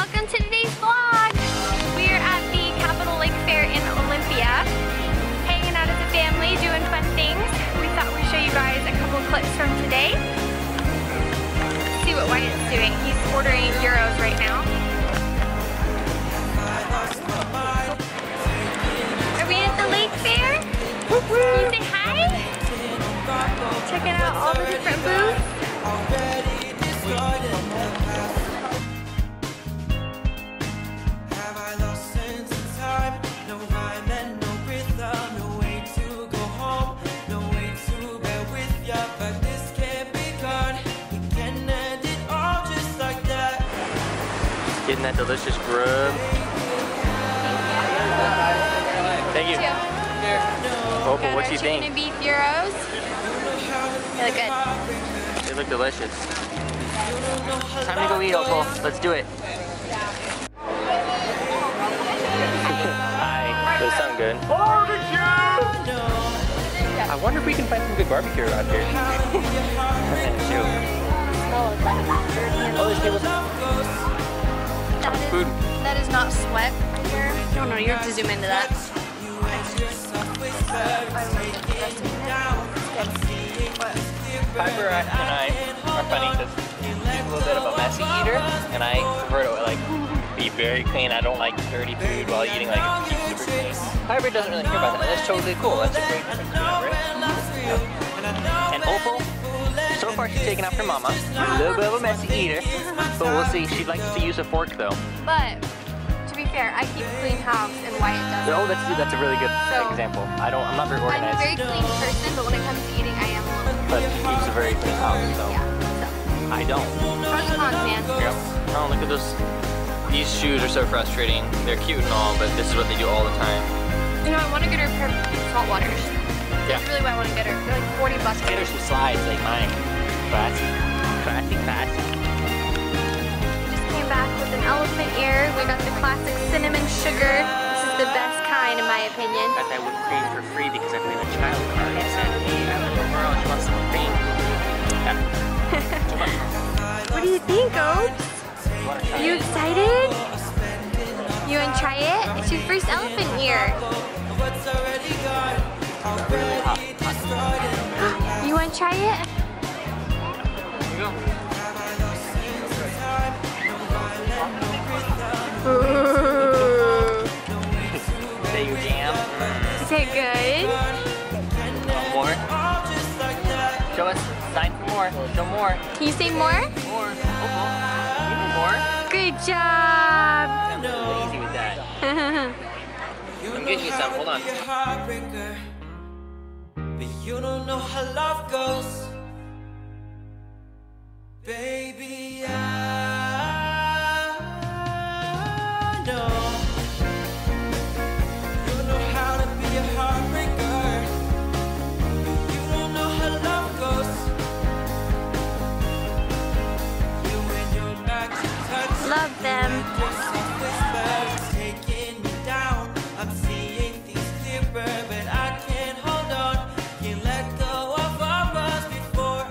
Welcome to today's vlog. We are at the Capitol Lake Fair in Olympia, hanging out as a family, doing fun things. We thought we'd show you guys a couple clips from today. See what Wyatt's doing. He's ordering gyros right now. Are we at the lake fair? Can you say hi? Checking out all the different booths. Getting that delicious grub. Thank you. Opal, what do you think? Chicken and beef gyros. They look good. They look delicious. Time to go eat, Opal. Let's do it. Hi. Those sound good. Barbecue! I wonder if we can find some good barbecue around here. Oh, there's tables. Food. That is not sweat. No, no, you have to zoom into that. Piper and I are funny because she's a little bit of a messy eater, and I prefer to like be very clean. I don't like dirty food while eating, like super clean. Piper doesn't really care about that. That's totally cool. That's a great difference between them, right? And Opal, so far she's taken after Mama. A little bit of a messy eater. But we'll see. She likes to use a fork though. But to be fair, I keep a clean house and Wyatt doesn't. Oh, that's a really good example. I'm not very organized. I'm a very clean person, but when it comes to eating, I am a little. But she keeps a very clean house though. Yeah, so. I don't. Pros and cons, man. Yep. Oh, look at those. These shoes are so frustrating. They're cute and all, but this is what they do all the time. You know, I want to get her a pair of salt waters. That's really what I want to get her. They're like $40. Get her some slides like mine. Classy, classy, classy. Back with an elephant ear. We got the classic cinnamon sugar. This is the best kind in my opinion. I got that whipped cream for free because I played a child card. It said, hey, I live in the world, she wants some cream. Yeah. What do you think, Opes? Are you excited? You want to try it? It's your first elephant ear. Really hot. You want to try it? Here you go. Is that your jam? Is it good? More? Show us. Sign for more. Show more. Can you say more? More. Opal. Even more. Good job. I'm really easy with that. I'm getting you some. Hold on. But you don't know how love goes. Baby, love them. Taking me down. I'm seeing things clearer, but I can't hold on. Can't let go of what was before.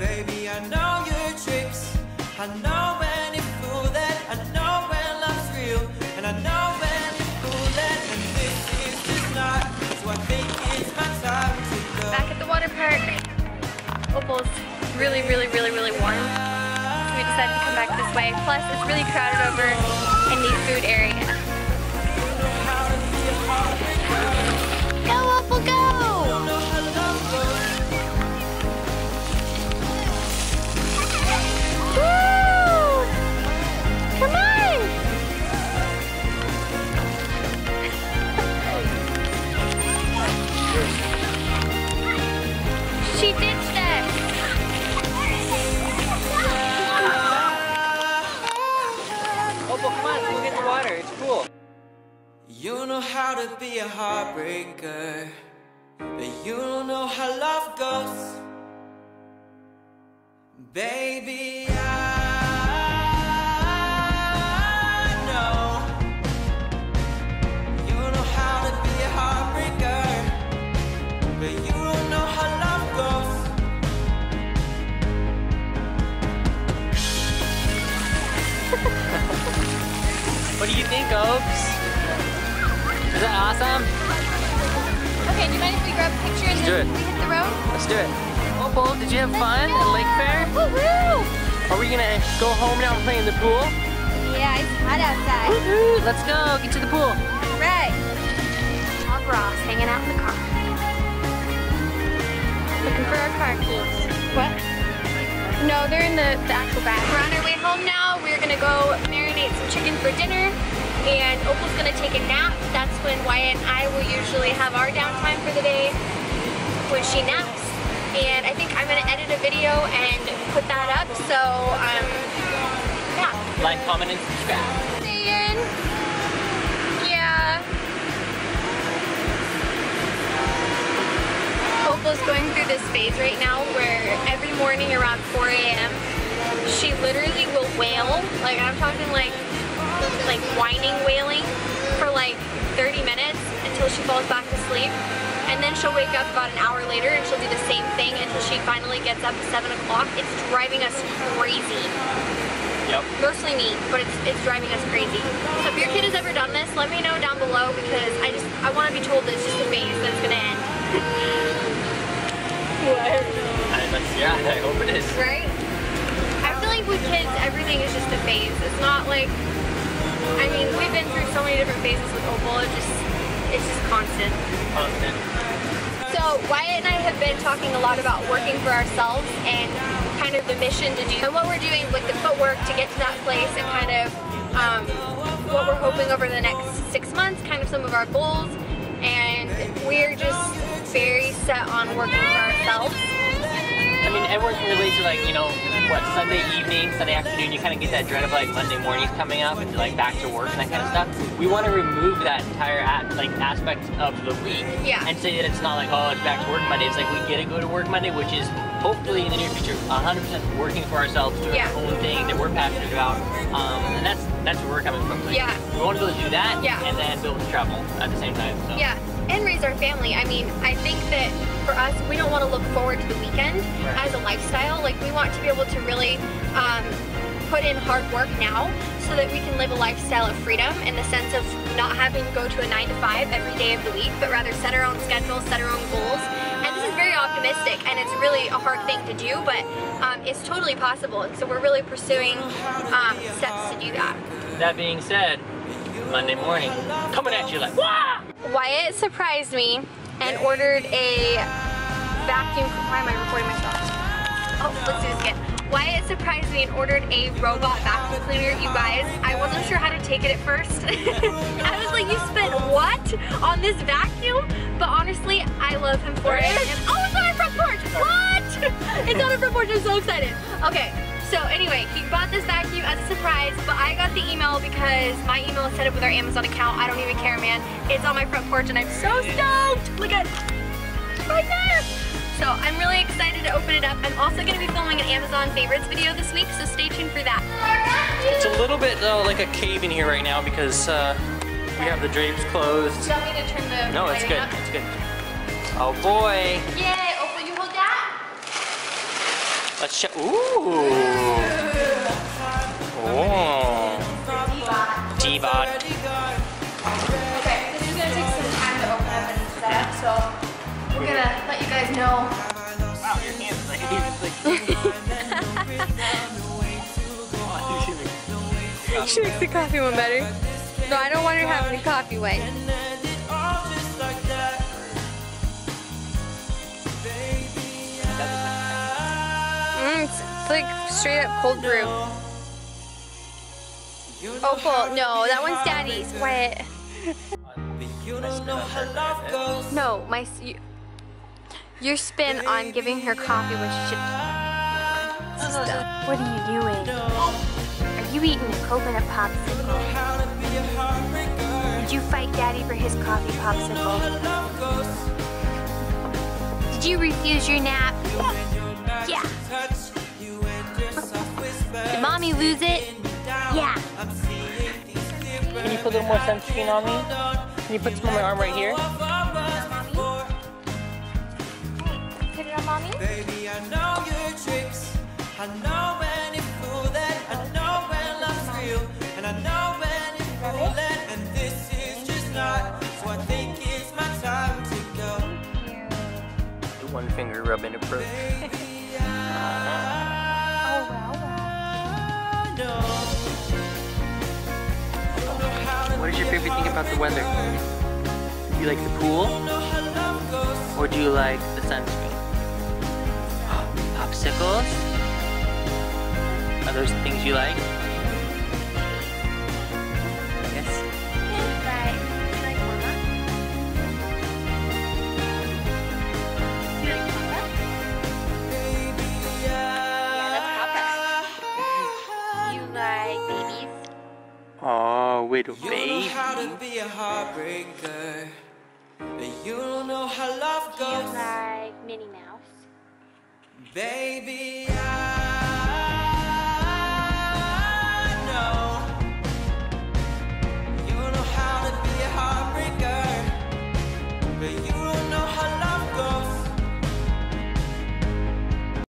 Baby, I know your tricks. I know when you fool that. I know when love's real. And I know when you fool that. And this is just not. So I think it's my time to go. Back at the water park. Opal's really, really, really, really warm. We decided to come back this way. Plus, it's really crowded over in the food area. Go, Opal, go! Woo! Come on! She ditched us! You know how to be a heartbreaker, but you don't know how love goes. Baby, I know. You know how to be a heartbreaker, but you don't know how love goes. pink oaks. Is that awesome? Okay, do you mind if we grab a picture and then we hit the road? Let's do it. Opal, did you have fun at Lake Fair? Woohoo! Are we gonna go home now and play in the pool? Yeah, it's hot outside. Woohoo! Let's go, get to the pool. All right. All Ross hanging out in the car. Looking for our car keys. What? No, they're in the actual bag. We're on our way home now. We're gonna go marinate some chicken for dinner, and Opal's gonna take a nap. That's when Wyatt and I will usually have our downtime for the day, when she naps. And I think I'm gonna edit a video and put that up. So yeah. Like, comment, and subscribe. See you. Yeah. Opal's going through this phase right now where every morning around 4 a.m. she literally will wail, like I'm talking like whining, wailing for like 30 minutes until she falls back to sleep, and then she'll wake up about an hour later and she'll do the same thing until she finally gets up at 7 o'clock. It's driving us crazy. Yep. Mostly me, but it's driving us crazy. So if your kid has ever done this, let me know down below, because I want to be told that it's just a phase that's gonna end. Yeah, I hope it is. Right? I feel like with kids, everything is just a phase. It's not like, I mean, we've been through so many different phases with Opal. It's just constant. Constant. So Wyatt and I have been talking a lot about working for ourselves and kind of the mission to do, and what we're doing with the footwork to get to that place, and kind of what we're hoping over the next 6 months, kind of some of our goals, and we're just very set on working for ourselves. I mean, everyone can relate to, like, you know, what, Sunday evening, Sunday afternoon, you kind of get that dread of, like, Monday mornings coming up and, like, back to work and that kind of stuff. We want to remove that entire, aspect of the week. Yeah. And say that it's not like, oh, it's back to work Monday. It's like we get to go to work Monday, which is hopefully in the near future 100% working for ourselves, doing our own thing that we're passionate about. And that's where we're coming from. So, like, we want to be able to do that and then be able to travel at the same time. So. Yeah. And raise our family. I mean, I think that for us, we don't want to look forward to the weekend as a lifestyle. Like, we want to be able to really put in hard work now so that we can live a lifestyle of freedom, in the sense of not having to go to a 9-to-5 every day of the week, but rather set our own schedule, set our own goals. And this is very optimistic, and it's really a hard thing to do, but it's totally possible. And so we're really pursuing steps to do that. That being said, Monday morning, coming at you like, wah! Wyatt surprised me and ordered a vacuum. Why am I recording myself? Oh, let's do this again. Wyatt surprised me and ordered a robot vacuum cleaner. You guys, I wasn't sure how to take it at first. I was like, you spent what on this vacuum? But honestly, I love him for it. And, oh, it's on our front porch. What? It's on our front porch. I'm so excited. Okay. So anyway, he bought this vacuum as a surprise, but I got the email because my email is set up with our Amazon account. I don't even care, man. It's on my front porch and I'm so stoked. Look at it, right there. So I'm really excited to open it up. I'm also gonna be filming an Amazon favorites video this week, so stay tuned for that. It's a little bit though like a cave in here right now because we have the drapes closed. Do you want me to turn the No, it's good, up? It's good. Oh boy. Yay. Let's check. Ooh. Oh. D-bot. Okay, this is gonna take some time to open up and set up, so we're gonna let you guys know. Wow, your hands like like. She makes the coffee one better. No, I don't want her having the coffee wet. It's like straight up cold brew. Opal, no, that one's Daddy's. Wyatt. No, your spin on giving her coffee when she should. Stop. What are you doing? Are you eating a coconut popsicle? Did you fight Daddy for his coffee popsicle? Did you refuse your nap? Yeah. Did Mommy lose it? Yeah. Can you put a little more sunscreen on me? Can you put some on my arm right here? Put it on Mommy? Baby, I know your tricks. I know when you fool that. I know when love's real. And I know when you fool that. finger rubbing approach. What is your favorite thing about the weather? Do you like the pool? Or do you like the sunscreen? Popsicles? Are those the things you like? Yes? Oh, wait a minute. You don't know how to be a heartbreaker. You don't know how love goes. Do you like Minnie Mouse? Baby, I...